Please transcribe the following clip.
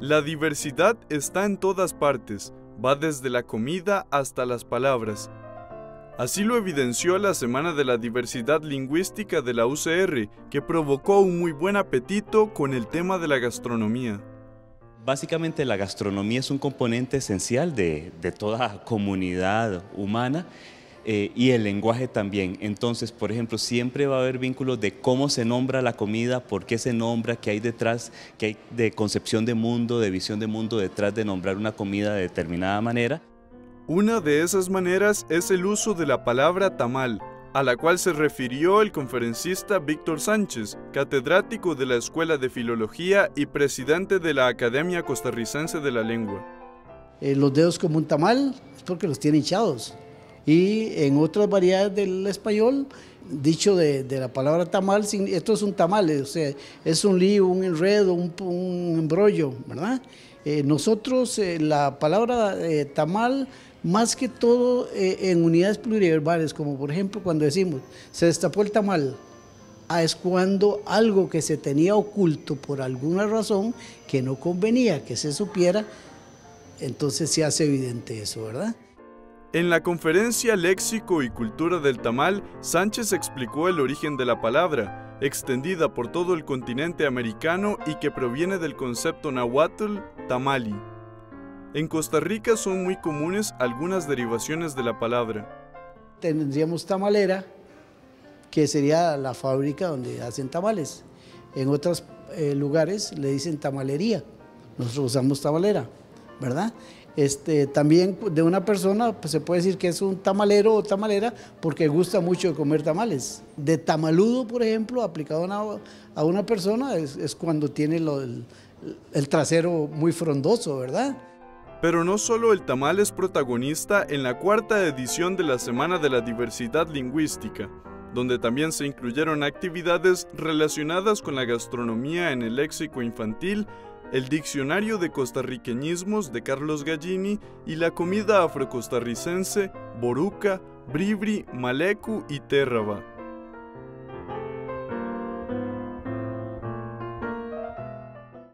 La diversidad está en todas partes, va desde la comida hasta las palabras. Así lo evidenció la Semana de la Diversidad Lingüística de la UCR, que provocó un muy buen apetito con el tema de la gastronomía. Básicamente la gastronomía es un componente esencial de toda comunidad humana y el lenguaje también. Entonces, por ejemplo, siempre va a haber vínculos de cómo se nombra la comida, por qué se nombra, qué hay detrás, qué hay de concepción de mundo, de visión de mundo detrás de nombrar una comida de determinada manera. Una de esas maneras es el uso de la palabra tamal, a la cual se refirió el conferencista Víctor Sánchez, catedrático de la Escuela de Filología y presidente de la Academia Costarricense de la Lengua. Los dedos como un tamal es porque los tiene hinchados. Y en otras variedades del español, dicho de la palabra tamal, esto es un tamal, o sea, es un lío, un enredo, un embrollo, ¿verdad? Nosotros la palabra tamal, más que todo en unidades pluriverbales, como por ejemplo cuando decimos, se destapó el tamal, es cuando algo que se tenía oculto por alguna razón que no convenía que se supiera, entonces se hace evidente eso, ¿verdad? En la conferencia Léxico y Cultura del Tamal, Sánchez explicó el origen de la palabra, extendida por todo el continente americano y que proviene del concepto nahuatl tamali. En Costa Rica son muy comunes algunas derivaciones de la palabra. Tendríamos tamalera, que sería la fábrica donde hacen tamales. En otros lugares le dicen tamalería, nosotros usamos tamalera, ¿verdad? También de una persona pues, se puede decir que es un tamalero o tamalera porque gusta mucho de comer tamales. De tamaludo, por ejemplo, aplicado a una persona es cuando tiene el trasero muy frondoso, ¿verdad? Pero no solo el tamal es protagonista en la cuarta edición de la Semana de la Diversidad Lingüística, donde también se incluyeron actividades relacionadas con la gastronomía en el léxico infantil, el Diccionario de Costarriqueñismos de Carlos Gallini y la comida afrocostarricense, Boruca, Bribri, Malecu y Térraba.